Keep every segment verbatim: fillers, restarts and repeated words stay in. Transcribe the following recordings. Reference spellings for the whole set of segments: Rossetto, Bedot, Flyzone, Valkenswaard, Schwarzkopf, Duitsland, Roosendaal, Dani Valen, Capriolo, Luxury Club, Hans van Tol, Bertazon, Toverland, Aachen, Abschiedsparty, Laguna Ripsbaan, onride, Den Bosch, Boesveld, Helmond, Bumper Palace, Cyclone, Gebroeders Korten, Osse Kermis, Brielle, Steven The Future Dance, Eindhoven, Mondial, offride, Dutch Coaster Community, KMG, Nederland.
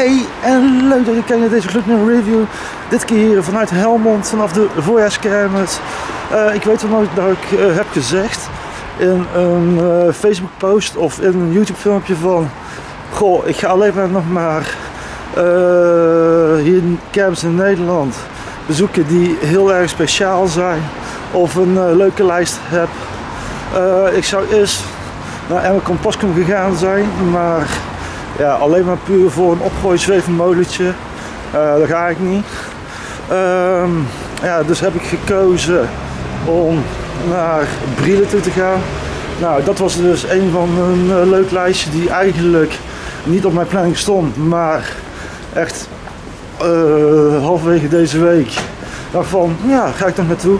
Hey en leuk dat je kijkt naar deze Glutonium Review. Dit keer hier vanuit Helmond, vanaf de voorjaarskermis. Uh, ik weet wel nooit dat ik uh, heb gezegd in een uh, Facebook post of in een YouTube filmpje van... Goh, ik ga alleen maar nog maar uh, hier kermis in Nederland bezoeken die heel erg speciaal zijn. Of een uh, leuke lijst heb. Uh, ik zou eerst naar Emmerkompost gegaan zijn, maar... Ja, alleen maar puur voor een opgooi zweefmolentje, uh, dat ga ik niet. Um, ja, dus heb ik gekozen om naar Brielle toe te gaan. Nou, dat was dus een van een uh, leuk lijstje die eigenlijk niet op mijn planning stond, maar echt uh, halverwege deze week dacht van, ja, ga ik nog naartoe.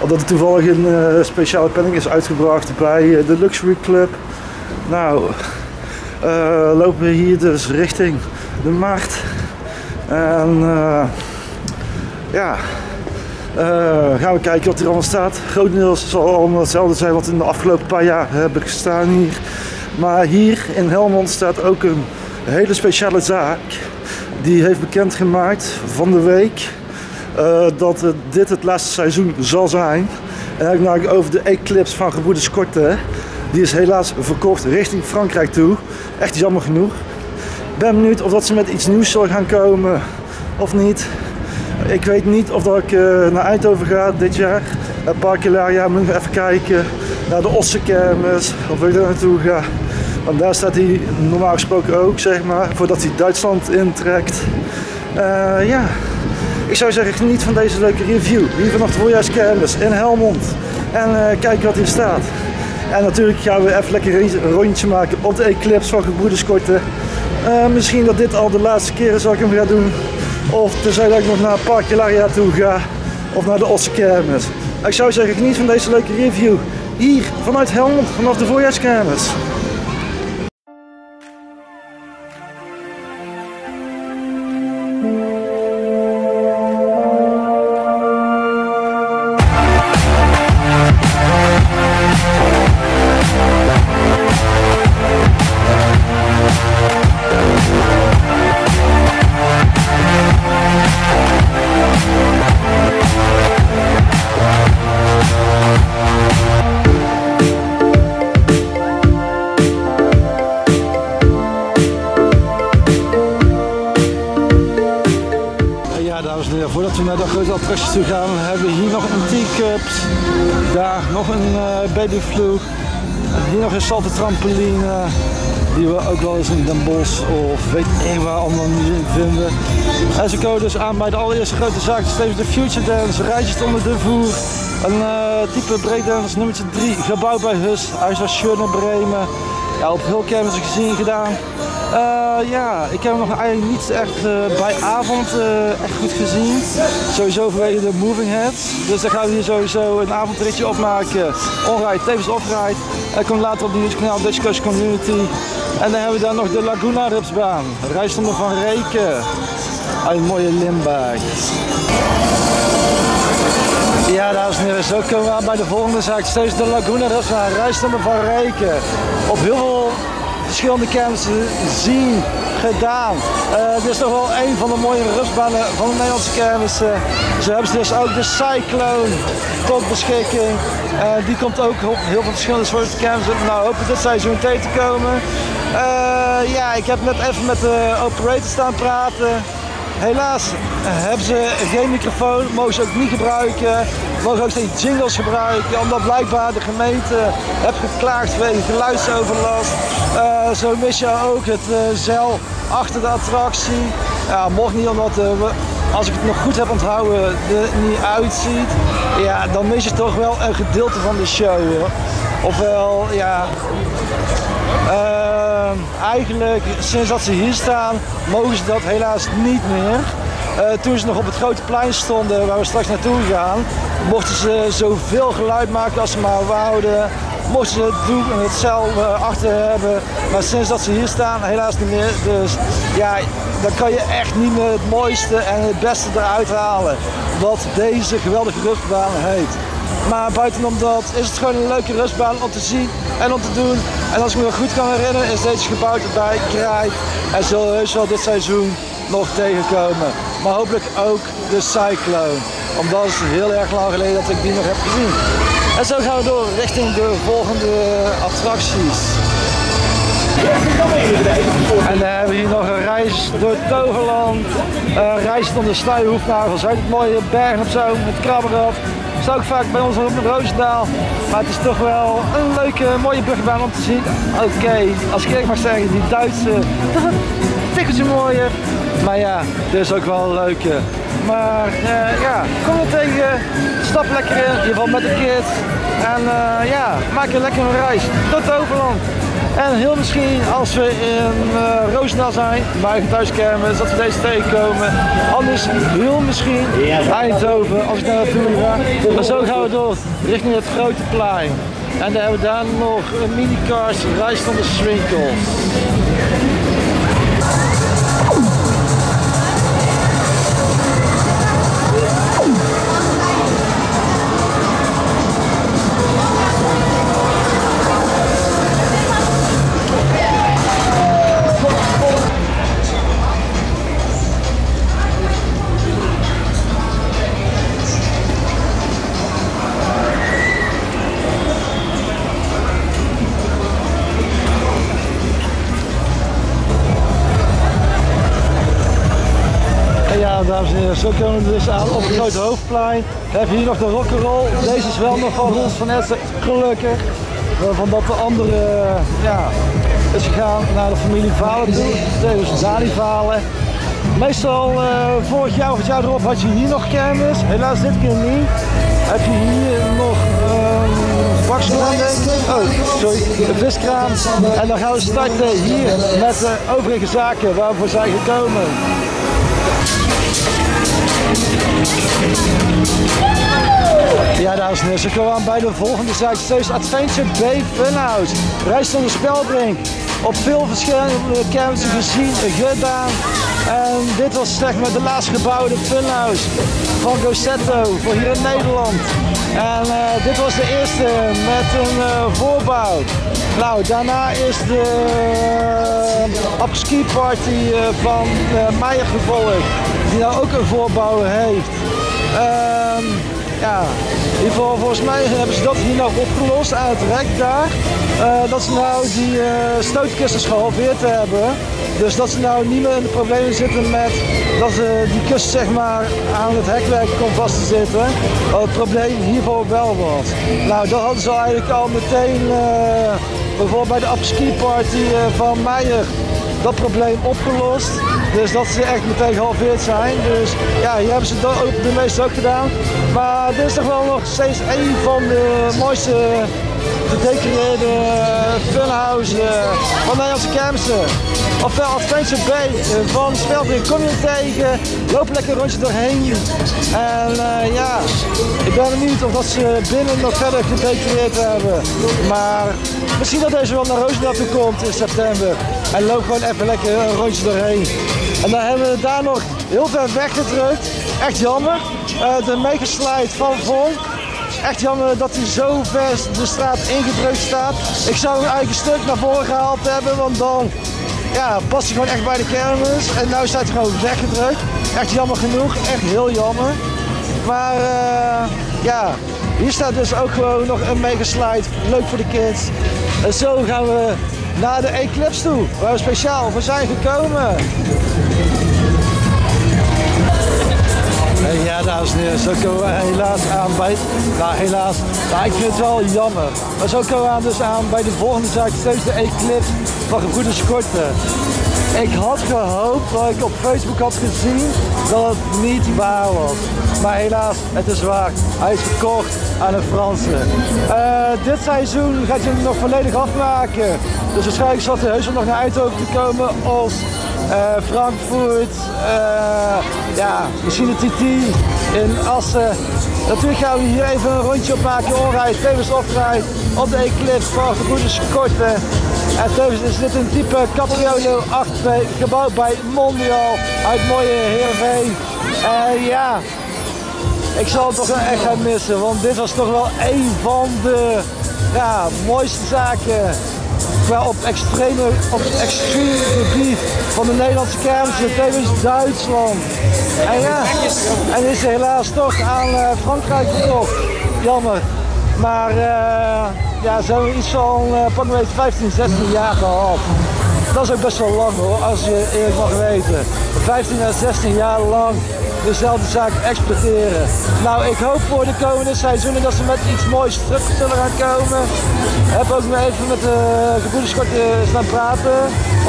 Omdat er toevallig een uh, speciale planning is uitgebracht bij uh, de Luxury Club. Nou. Uh, lopen we hier dus richting de markt en uh, ja, uh, gaan we kijken wat er allemaal staat. Grotendeels zal allemaal hetzelfde zijn wat in de afgelopen paar jaar hebben gestaan hier. Maar hier in Helmond staat ook een hele speciale zaak. Die heeft bekendgemaakt van de week uh, dat het, dit het laatste seizoen zal zijn. En dan heb ik nou over de eclipse van Gebroeders Korten. Die is helaas verkocht richting Frankrijk toe. Echt jammer genoeg. Ik ben benieuwd of dat ze met iets nieuws zullen gaan komen of niet. Ik weet niet of dat ik uh, naar Eindhoven ga dit jaar. Een paar keer jaar moet ik even kijken naar de Osse Kermis. Of ik daar naartoe ga. Want daar staat hij normaal gesproken ook, zeg maar. Voordat hij Duitsland intrekt. Uh, ja, ik zou zeggen, geniet van deze leuke review. Hier vanaf de voorjaarskermis in Helmond. En uh, kijk wat hier staat. En natuurlijk gaan we even lekker een rondje maken op de eclipse van Gebroeders Korten. Uh, misschien dat dit al de laatste keer is dat ik hem ga doen. Of tenzij dat ik nog naar Parkilaria toe ga. Of naar de Osse Kermis. Ik zou zeggen, geniet van deze leuke review. Hier vanuit Helmond, vanaf de voorjaarskermis. Toe gaan. We hebben hier nog een teacups, daar nog een uh, babyflu, hier nog een salte trampoline die we ook wel eens in Den Bosch of weet ik waar allemaal niet vinden. En ze komen dus aan bij de allereerste grote zaak, Steven The Future Dance, rijtjes onder de voer, een uh, type breakdance nummertje drie, gebouwd bij Hus, uit naar Bremen, ja, op heel kermis gezien gedaan. Uh, ja, ik heb hem nog eigenlijk niet echt uh, bij avond uh, echt goed gezien. Sowieso vanwege de moving heads. Dus daar gaan we hier sowieso een avondritje op maken. Onride, tevens offride. En komt later op de YouTube-kanaal Dutch Coaster Community. En dan hebben we daar nog de Laguna Ripsbaan. Rijstonden van Reken. Uit een mooie Limburg. Ja, dames en heren, zo komen we aan bij de volgende zaak. Steeds de Laguna Ripsbaan. Rijstonden van Reken. Op heel veel verschillende kermissen zien gedaan. Uh, dit is toch wel een van de mooie rustbanen van de Nederlandse kermissen. Zo hebben ze dus ook de Cyclone tot beschikking. Uh, die komt ook op heel veel verschillende soorten kermissen. Nou, hopen dit seizoen tegen te komen. Uh, ja, ik heb net even met de operator staan praten. Helaas hebben ze geen microfoon, mogen ze ook niet gebruiken. Mogen ook steeds jingles gebruiken, omdat blijkbaar de gemeente heeft geklaagd vanwege geluidsoverlast. Uh, zo mis je ook het uh, zeil achter de attractie. Ja, mocht niet, omdat uh, we, als ik het nog goed heb onthouden, er niet uitziet. Ja, dan mis je toch wel een gedeelte van de show, hoor. Ofwel, ja... Uh, Eigenlijk, sinds dat ze hier staan, mogen ze dat helaas niet meer. Uh, toen ze nog op het grote plein stonden, waar we straks naartoe gaan, mochten ze zoveel geluid maken als ze maar wouden. Mochten ze het doen en het zeil achter hebben. Maar sinds dat ze hier staan, helaas niet meer. Dus ja, dan kan je echt niet meer het mooiste en het beste eruit halen. Wat deze geweldige rustbaan heet. Maar buitenom dat is het gewoon een leuke rustbaan om te zien en om te doen. En als ik me nog goed kan herinneren is deze gebouwd bij Krijg en zullen we heus wel dit seizoen nog tegenkomen. Maar hopelijk ook de Cyclone, want dat is heel erg lang geleden dat ik die nog heb gezien. En zo gaan we door richting de volgende attracties. En dan hebben we hier nog een reis door Toverland, een reis door de Snuihoefnagels, uit het mooie bergen op zo, met krabberaf. Dat is ook vaak bij ons op de Roosendaal, maar het is toch wel een leuke, mooie burgerbaan om te zien. Oké, okay, als ik eerlijk mag zeggen, die Duitse, dat is een tikkeltje mooier. Maar ja, dit is ook wel een leuke. Maar uh, ja, kom er tegen, stap lekker in, in ieder geval met de kids. En uh, ja, maak je lekker een reis tot Toverland. En heel misschien als we in uh, Roosendaal zijn, bij Gebroeders Korten, dat we deze tegenkomen. Anders heel misschien Eindhoven, als ik naar naartoe ga. Maar zo gaan we door richting het grote plein. En dan hebben we daar nog een minicars, rijst van de swinkels. Dames en heren, zo komen we dus aan op het grote hoofdplein. We hebben hier nog de rock'n'roll. Deze is wel nog van Roos van Essen, gelukkig. Van dat de andere ja, is gegaan naar de familie Valen toe. Dus Dani Valen. Meestal uh, vorig jaar of het jaar erop had je hier nog kermis. Helaas dit keer niet. Heb je hier nog een bakstraat, oh, sorry, een viskraam. En dan gaan we starten hier met de overige zaken waarvoor zij gekomen. Ja, dames en heren, zo komen we aan bij de volgende zaak. Dit is Adventure Bay Funhouse. Reis onder Spelbrink. Op veel verschillende kermissen gezien, gedaan. En dit was zeg maar de laatst gebouwde Funhouse van Rossetto voor hier in Nederland. En uh, dit was de eerste met een uh, voorbouw. Nou, daarna is de uh, Abschiedsparty uh, van uh, Meijer gevolgd, die nou ook een voorbouw heeft. Um, ja, in ieder geval volgens mij hebben ze dat hier nog opgelost aan het rek daar. Uh, dat ze nou die uh, stootkisters gehalveerd hebben. Dus dat ze nou niet meer in de problemen zitten met dat ze die kust zeg maar aan het hekwerk komt vast te zitten. Wat het probleem hiervoor wel was. Nou, dat hadden ze eigenlijk al meteen uh, bijvoorbeeld bij de afterski-party uh, van Meijer dat probleem opgelost. Dus dat ze echt meteen gehalveerd zijn. Dus ja, hier hebben ze dat ook de meeste ook gedaan. Maar dit is toch wel nog steeds een van de mooiste gedecoreerde funhouse van Nederlandse kermissen. Ofwel Adventure Bay van Spelbrink. Kom je tegen, loop lekker een rondje doorheen. En uh, ja, ik ben benieuwd of dat ze binnen nog verder gedecoreerd hebben. Maar misschien dat deze wel naar Roosendaal toe komt in september. En loop gewoon even lekker een rondje doorheen. En dan hebben we daar nog heel ver weggedrukt. Echt jammer. Uh, de megaslide van Vonk. Echt jammer dat hij zo ver de straat ingedrukt staat. Ik zou hem eigenlijk een stuk naar voren gehaald hebben, want dan ja, past hij gewoon echt bij de kermis. En nu staat hij gewoon weggedrukt. Echt jammer genoeg, echt heel jammer. Maar uh, ja, hier staat dus ook gewoon nog een mega slide. Leuk voor de kids. En zo gaan we naar de Eclipse toe, waar we speciaal voor zijn gekomen. Ja, dames en heren, zo komen we helaas aan bij... Nou, helaas, nou, ik vind het wel jammer. Maar zo komen we aan dus aan bij de volgende zaak, steeds de Eclipse van Gebroeders Korten. Ik had gehoopt, wat ik op Facebook had gezien, dat het niet waar was. Maar helaas, het is waar. Hij is verkocht aan een Franse. Uh, dit seizoen gaat hij hem nog volledig afmaken. Dus waarschijnlijk zat hij heus wel nog naar Eindhoven te komen als... Uh, Frankfurt, uh, ja, misschien de T T in Assen. Natuurlijk gaan we hier even een rondje op maken, onrijd, tevens oprijden op de Eclipse van Gebroeders Korten. En tevens is dit een type Capriolo acht B, gebouwd bij Mondial uit mooie Heerenveen. Uh, ja, ik zal het toch wel echt gaan missen, want dit was toch wel een van de ja, mooiste zaken wel op extreme, op het extreme gebied van de Nederlandse kermis, tevens Duitsland. En ja, en is helaas toch aan uh, Frankrijk verkocht. Jammer. Maar uh, ja, ze hebben iets van uh, pak een beetje vijftien, zestien jaar gehad. Dat is ook best wel lang hoor, als je eerlijk mag weten. vijftien à zestien jaar lang dezelfde zaak exporteren. Nou, ik hoop voor de komende seizoenen dat ze met iets moois terug zullen gaan komen. Ik heb ook nog even met de Gebroeders Korten staan praten.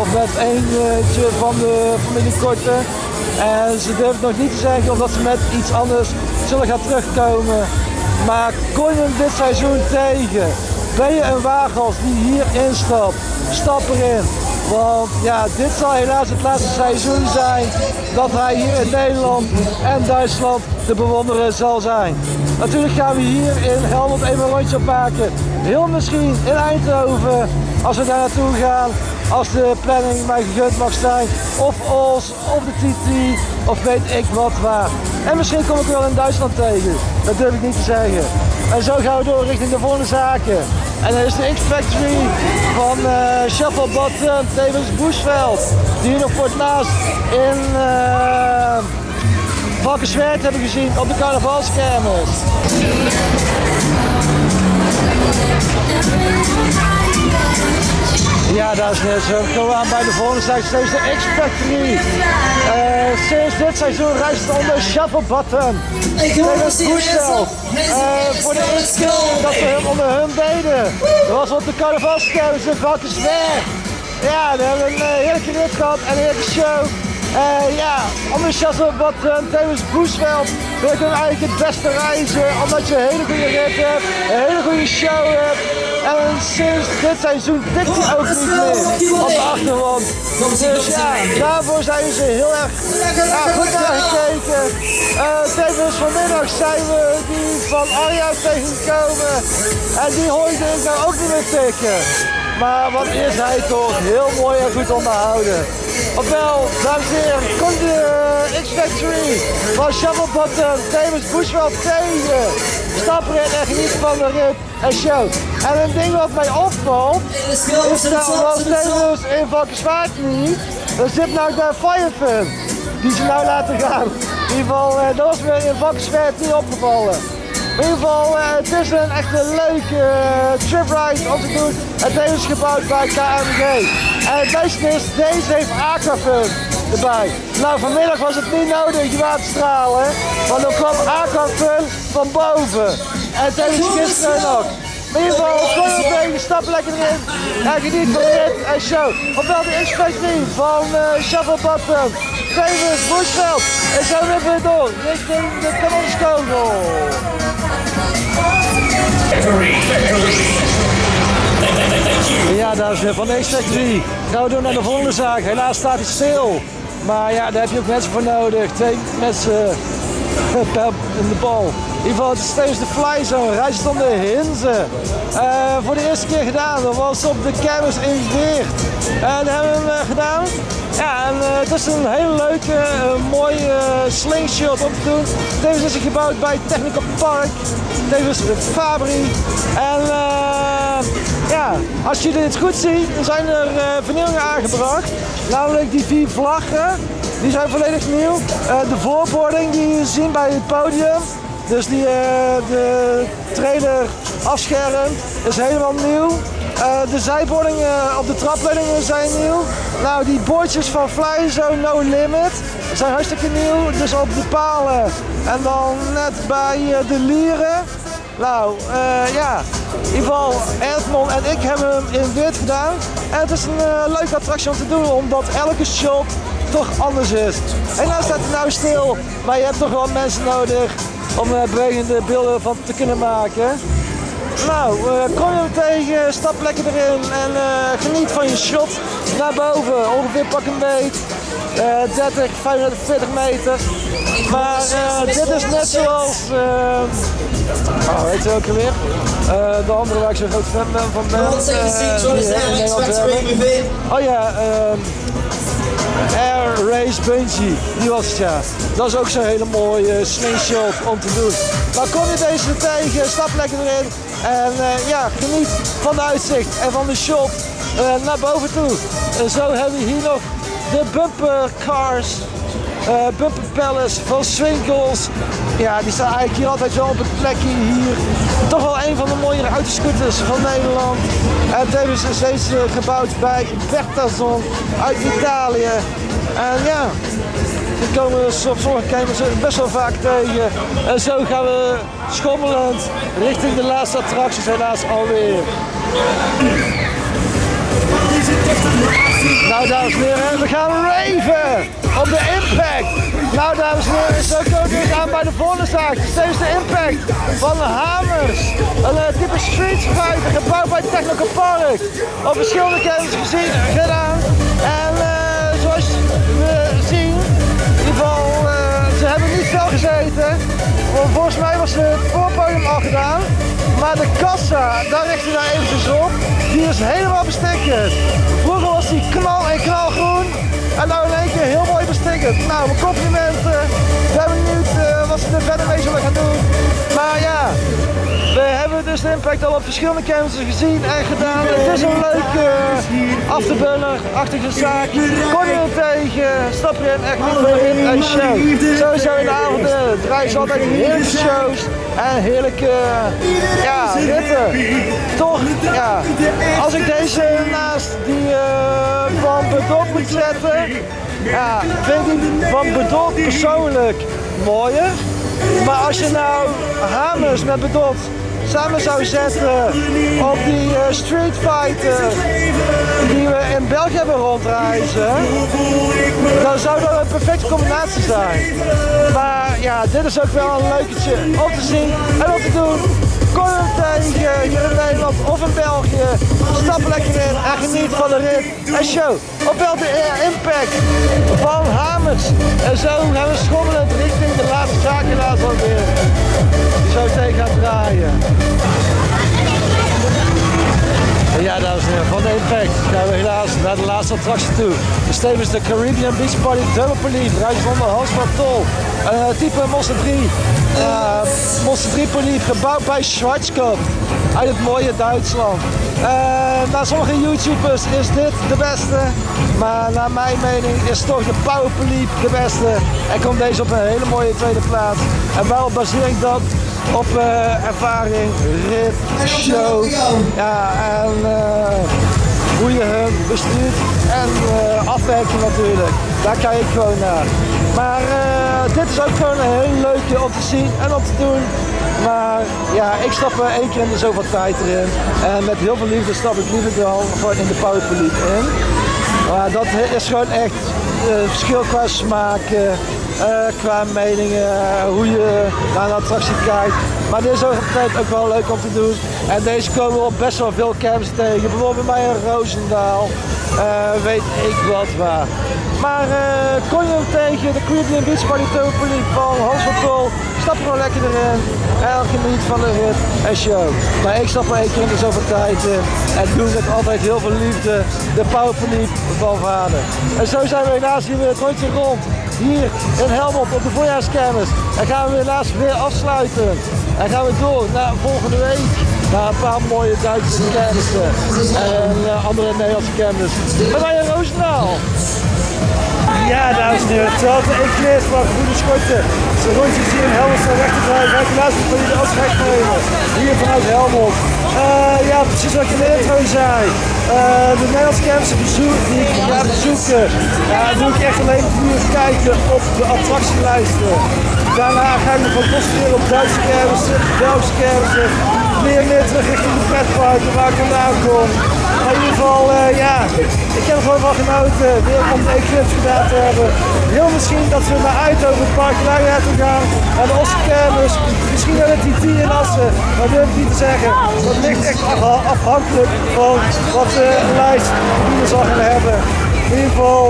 Of met eentje van de familie Korten. En ze durven nog niet te zeggen of dat ze met iets anders zullen gaan terugkomen. Maar kom je hem dit seizoen tegen? Ben je een waaghals die hier instapt? Stap erin. Want ja, dit zal helaas het laatste seizoen zijn dat hij hier in Nederland en Duitsland te bewonderen zal zijn. Natuurlijk gaan we hier in Helmond even een rondje maken. Heel misschien in Eindhoven, als we daar naartoe gaan, als de planning mij gegund mag zijn. Of ons, of de Titi, of weet ik wat waar. En misschien kom ik wel in Duitsland tegen, dat durf ik niet te zeggen. En zo gaan we door richting de volgende zaken. En dan is de X-Factory van uh, Shuffle Button, tevens Boesveld. Die nog voor het laatst in uh, Valkenswaard hebben gezien op de carnavalskermis. Ja, daar is net zo. Gaan we aan bij de volgende zaak, steeds de X-Factory. Uh, sinds dit seizoen reist het onder Shuffle Button. Tevens Boesveld. Uh, voor de eerste keer dat we hem onder hun deden. Dat was op de carnavalskermis in Valkenswaard. Ja, we hebben een heerlijke rit gehad en een heerlijke show. Uh, ja, onder Shuffle Button, tevens Boesveld. We kunnen eigenlijk het beste reizen, omdat je een hele goede rit hebt, een hele goede show hebt. En sinds dit seizoen tikt hij ook niet meer op de achtergrond. Dus ja, daarvoor zijn ze heel erg ja, goed naar gekeken. Uh, tevens vanmiddag zijn we die van Arja tegengekomen. En die hoorde ik nou ook niet meer tikken. Maar wat is hij toch heel mooi en goed onderhouden. Ofwel, dames en heren, komt de uh, X-Factory van Shuffle Button, tevens Boesveld tegen. Stap erin en geniet van de rit en show. En een ding wat mij opvalt, is dat was tevens in Valkenswaard niet. Er zit nou de Firefun, die ze nou laten gaan. In ieder geval, uh, dat was weer in Valkenswaard niet opgevallen. In ieder geval, uh, het is een echt een leuke uh, tripride om te doen. Het deel is gebouwd bij K M G. En het beste is, deze heeft Aquafun erbij. Nou, vanmiddag was het niet nodig, je waterstralen. Want er kwam Aquafun van boven. En het is gisteren nog. In ieder geval, kom je tegen, stap lekker erin. En geniet van dit en show. Ofwel de inspectie van uh, Shuffle Button. Tevens Boesveld. En zo weer weer door. Richting de kanonskogel. Ja, daar is van X-Factory. Gaan we door naar de volgende zaak. Helaas staat hij stil. Maar ja, daar heb je ook mensen voor nodig. Twee mensen in de bal. In ieder geval, het is steeds de Flyzone. Reis stond de Hinzen. Uh, voor de eerste keer gedaan. Dat was op de kermis in Geert. En dat hebben we hem gedaan. Ja, en uh, het is een hele leuke, uh, mooie uh, slingshot om te doen. Tevens is hij gebouwd bij Technical Park. Tevens de Fabri. En uh, ja, als jullie dit goed zien, zijn er uh, vernieuwingen aangebracht. Namelijk die vier vlaggen. Die zijn volledig nieuw. Uh, de voorbording die je ziet bij het podium. Dus die, uh, de trailer afschermt is helemaal nieuw. Uh, de zijbordingen op de trapleidingen zijn nieuw. Nou, die bordjes van Flyzone No Limit zijn hartstikke nieuw. Dus op de palen en dan net bij uh, de lieren. Nou, uh, ja. In ieder geval, Edmond en ik hebben hem in wit gedaan. En het is een uh, leuke attractie om te doen, omdat elke shot toch anders is. En nou staat hij nou stil, maar je hebt toch wel mensen nodig om er uh, bewegende beelden van te kunnen maken. Nou, uh, kom je hem tegen, stap lekker erin en uh, geniet van je shot naar boven. Ongeveer pak een beet, uh, dertig, vijfendertig, veertig meter. Maar uh, dit is net zoals, uh, oh, weet je ook alweer, uh, de andere waar ik zo'n groot fan ben van ben. Uh, oh ja, uh, Air Race Bungee, die was het ja. Dat is ook zo'n hele mooie slingshot om te doen. Maar kom je deze tegen, stap lekker erin. En uh, ja, geniet van de uitzicht en van de shop uh, naar boven toe. Uh, zo hebben we hier nog de bumper cars, uh, bumper palace van Swinkels. Ja, die staan eigenlijk hier altijd wel op het plekje hier. Toch wel een van de mooiere autoscooters van Nederland. En tevens is deze gebouwd bij Bertazon uit Italië. En ja, die komen we op sommige kermissen best wel vaak tegen. En zo gaan we schommelend richting de laatste attracties helaas alweer. Nou dames en heren, we gaan raven op de Impact. Nou dames en heren, zo komen we weer aan bij de volgende zaak. Steeds de Impact van Hamers. Een type street fighter gebouwd bij Technical Park. Op verschillende kermissen gezien, gedaan. En uh, zoals we zien, in ieder geval, uh, ze hebben niet veel gezeten. Want volgens mij was het voorpodium al gedaan. Maar de kassa, daar richt hij nou eventjes op, die is helemaal bestikkerd. Vroeger was die knal en knalgroen en nou in één keer heel mooi bestikkerd. Nou, mijn complimenten. Ik ben benieuwd uh, wat ze er verder mee zullen gaan doen. Maar ja, we hebben dus de Impact al op verschillende kermissen gezien en gedaan. Het is een leuke uh, afterburner-achtige zaak. Kom je er tegen, stap je in, echt niet meer in en show. Sowieso in de avonden draaien ze altijd heerlijke shows en heerlijke uh, ja, ritten. Toch, ja. Als ik deze naast die uh, van Bedot moet zetten, ja, vind ik van Bedot persoonlijk mooier. Maar als je nou Hamers met Bedot samen zou zetten op die uh, street fighter die we in België hebben rondreizen, dan zou dat een perfecte combinatie zijn. Maar ja, dit is ook wel een leuketje om te zien en om te doen. Kom je tegen hier in Nederland of in België, stap lekker in en geniet van de rit en show. Op wel de Impact van Hamers. En zo gaan we schommelend richting de laatste zaak helaas alweer. Die zo tegen gaat draaien. En ja, dames en heren, van de Impact gaan we helaas naar de laatste attractie toe. Dus tevens de Caribbean Beach Party Double Police, rijdt van de Hus van Tol. Uh, type Monster drie. Uh, Monster drie Police, gebouwd bij Schwarzkopf uit het mooie Duitsland. Uh, naar sommige YouTubers is dit de beste, maar naar mijn mening is toch de Power Police de beste. En komt deze op een hele mooie tweede plaats. En wel baseer ik dat op uh, ervaring, rit, show, ja, en uh, hoe je hem bestuurt en uh, afwerking natuurlijk. Daar kijk ik gewoon naar. Maar uh, dit is ook gewoon een heel leukje om te zien en om te doen. Maar ja, ik stap er één keer in de zoveel tijd erin. En met heel veel liefde stap ik liever wel gewoon in de Power Police in. Maar dat is gewoon echt uh, verschil qua smaak. Uh, Uh, qua meningen, uh, hoe je naar een attractie kijkt. Maar dit is ook wel leuk om te doen. En deze komen we op best wel veel camps tegen. Bijvoorbeeld bij een Roosendaal. Uh, weet ik wat waar. Maar uh, kon je hem tegen de Caribbean Beach Party Toverland van Hans van Tol. Stap gewoon lekker erin. En geniet van de rit en show. Maar ik stap maar één keer in de zoveel tijd in. En doe het altijd heel veel liefde. De Power Police van vader. En zo zijn we helaas hier weer het rondje rond. Hier in Helmond op de voorjaarskermis. En gaan we helaas weer afsluiten. En gaan we door naar volgende week. Naar een paar mooie Duitse kermissen. En uh, andere Nederlandse kermissen. We gaan naar Roosendaal. Ja, dames en heren, terwijl de eclairs van Gebroeders Korten zijn rondjes hier in Helmond zijn weg te draaien, ga ik helaas niet van jullie afscheid nemen. Hier vanuit Helmond. Uh, ja, precies wat ik in de intro zei. Uh, de Nederlandse kermissen bezoek, die ik ga bezoeken, ja, doe ik echt alleen puur kijken op de attractielijsten. Daarna ga ik me van concentreren op Duitse kermissen, Belgische kermissen, meer meer terug richting de pretparken waar ik vandaan kom. Maar in ieder geval, uh, ja, ik heb er gewoon van genoten. Weer om de eclipse gedaan te hebben. Heel misschien dat we naar Eindhoven, het park Laguna toe gaan. Naar de Osse Kermis. Misschien naar de T T in Assen. Maar durf ik niet te zeggen. Dat ligt echt afhankelijk van wat de lijst hier zal gaan hebben. In ieder geval,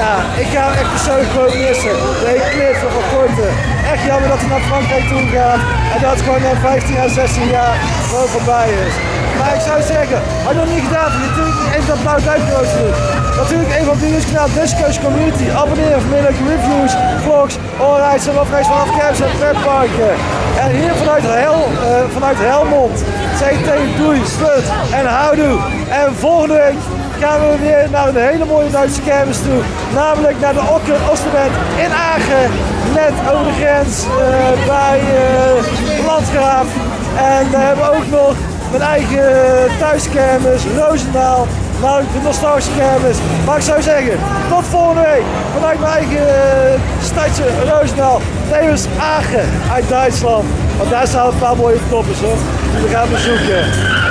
ja, ik ga hem echt persoonlijk gewoon missen. De eclipse van Korten. Echt jammer dat hij naar Frankrijk toe gaat. En dat het gewoon na vijftien à zestien jaar gewoon voorbij is. Maar ik zou zeggen, had je nog niet gedaan, natuurlijk even dat blauw duimpje doet. Natuurlijk even op het nieuwskanaal Dutch Coaster Community. Abonneer of meer leuke reviews voor Box, Onrijs en Afreis vanaf Kermis en pretparken. En hier vanuit, Hel, uh, vanuit Helmond, C T, Doei, Slut en Houdoe. En volgende week gaan we weer naar een hele mooie Duitse kermis toe. Namelijk naar de Osterband in Aachen. Net over de grens uh, bij uh, Landgraaf. En daar hebben we ook nog mijn eigen thuiskermis, Roosendaal. Nou, de nostalgische kermis. Maar ik zou zeggen, tot volgende week vanuit mijn eigen uh, stadje Roosendaal. Tevens Aachen uit Duitsland. Want daar staan een paar mooie toppers hoor. Die we gaan bezoeken.